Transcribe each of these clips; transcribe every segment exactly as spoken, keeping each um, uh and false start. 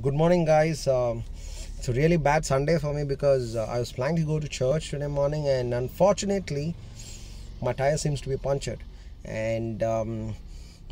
Good morning, guys. Um, it's a really bad Sunday for me because uh, I was planning to go to church today morning, and unfortunately my tire seems to be punctured, and um,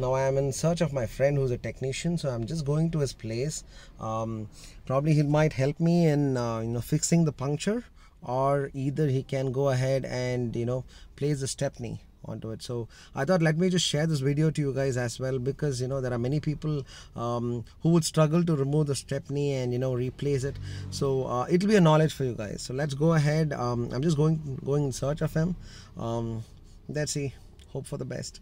now I am in search of my friend who's a technician. So I'm just going to his place. Um, probably he might help me in uh, you know fixing the puncture, or either he can go ahead and you know place the stepney onto it. So I thought, let me just share this video to you guys as well, because you know there are many people um, who would struggle to remove the stepney and you know replace it. So uh, it'll be a knowledge for you guys. So let's go ahead. um, I'm just going going in search of him. Um, let's see, hope for the best.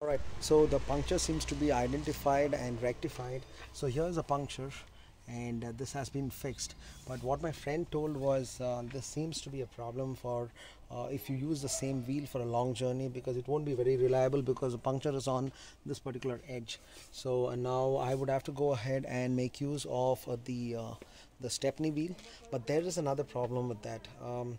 Alright, so the puncture seems to be identified and rectified. So here's a puncture, and uh, this has been fixed. But what my friend told was, uh, this seems to be a problem for uh, if you use the same wheel for a long journey, because it won't be very reliable because the puncture is on this particular edge. So uh, now I would have to go ahead and make use of uh, the uh, the stepney wheel. But there is another problem with that. Um,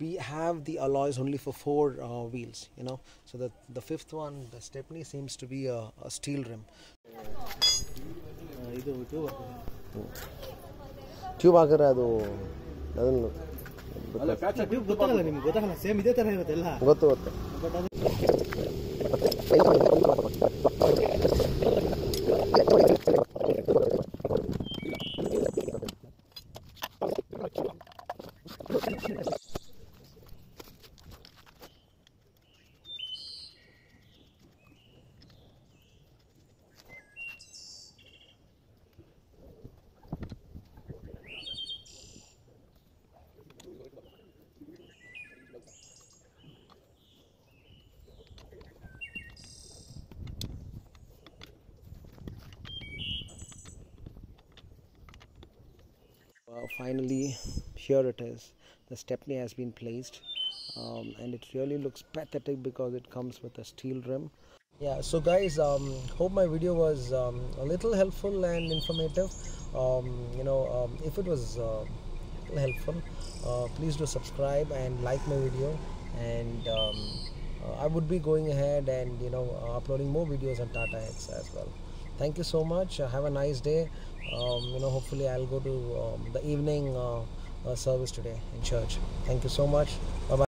we have the alloys only for four uh, wheels, you know, so that the fifth one, the stepney, seems to be a, a steel rim. Tube Uh, finally, here it is. The stepney has been placed, um, and it really looks pathetic because it comes with a steel rim. Yeah, so guys, um, hope my video was um, a little helpful and informative. Um, you know, um, if it was uh, helpful, uh, please do subscribe and like my video. And um, uh, I would be going ahead and you know uh, uploading more videos on Tata Hexa as well. Thank you so much. Uh, have a nice day. Um, you know, hopefully I'll go to um, the evening uh, uh, service today in church. Thank you so much. Bye bye.